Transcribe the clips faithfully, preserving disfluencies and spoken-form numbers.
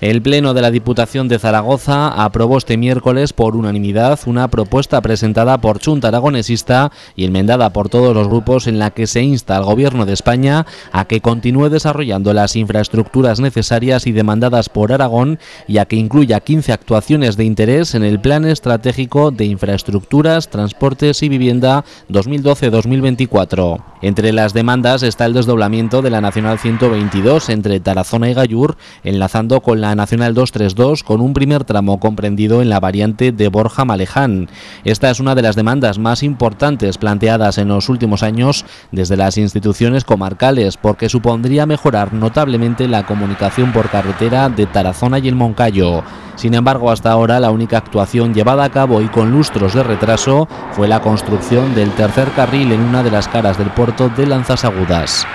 El Pleno de la Diputación de Zaragoza aprobó este miércoles por unanimidad una propuesta presentada por Chunta Aragonesista y enmendada por todos los grupos en la que se insta al Gobierno de España a que continúe desarrollando las infraestructuras necesarias y demandadas por Aragón y a que incluya quince actuaciones de interés en el Plan Estratégico de Infraestructuras, Transportes y Vivienda dos mil doce a dos mil veinticuatro. Entre las demandas está el desdoblamiento de la Nacional ciento veintidós entre Tarazona y Gallur, enlazando con la Nacional doscientos treinta y dos con un primer tramo comprendido en la variante de Borja Maleján. Esta es una de las demandas más importantes planteadas en los últimos años desde las instituciones comarcales, porque supondría mejorar notablemente la comunicación por carretera de Tarazona y el Moncayo. Sin embargo, hasta ahora la única actuación llevada a cabo y con lustros de retraso fue la construcción del tercer carril en una de las caras del Puerto de Lanzas Agudas.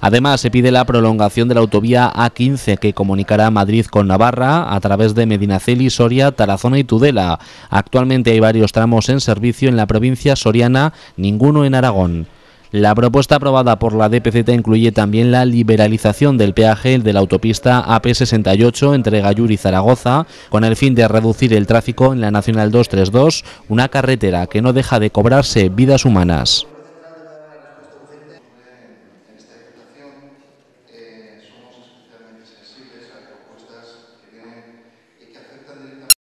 Además, se pide la prolongación de la autovía A quince que comunicará Madrid con Navarra a través de Medinaceli, Soria, Tarazona y Tudela. Actualmente hay varios tramos en servicio en la provincia soriana, ninguno en Aragón. La propuesta aprobada por la D P Z incluye también la liberalización del peaje de la autopista A P sesenta y ocho entre Gallur y Zaragoza, con el fin de reducir el tráfico en la Nacional doscientos treinta y dos, una carretera que no deja de cobrarse vidas humanas.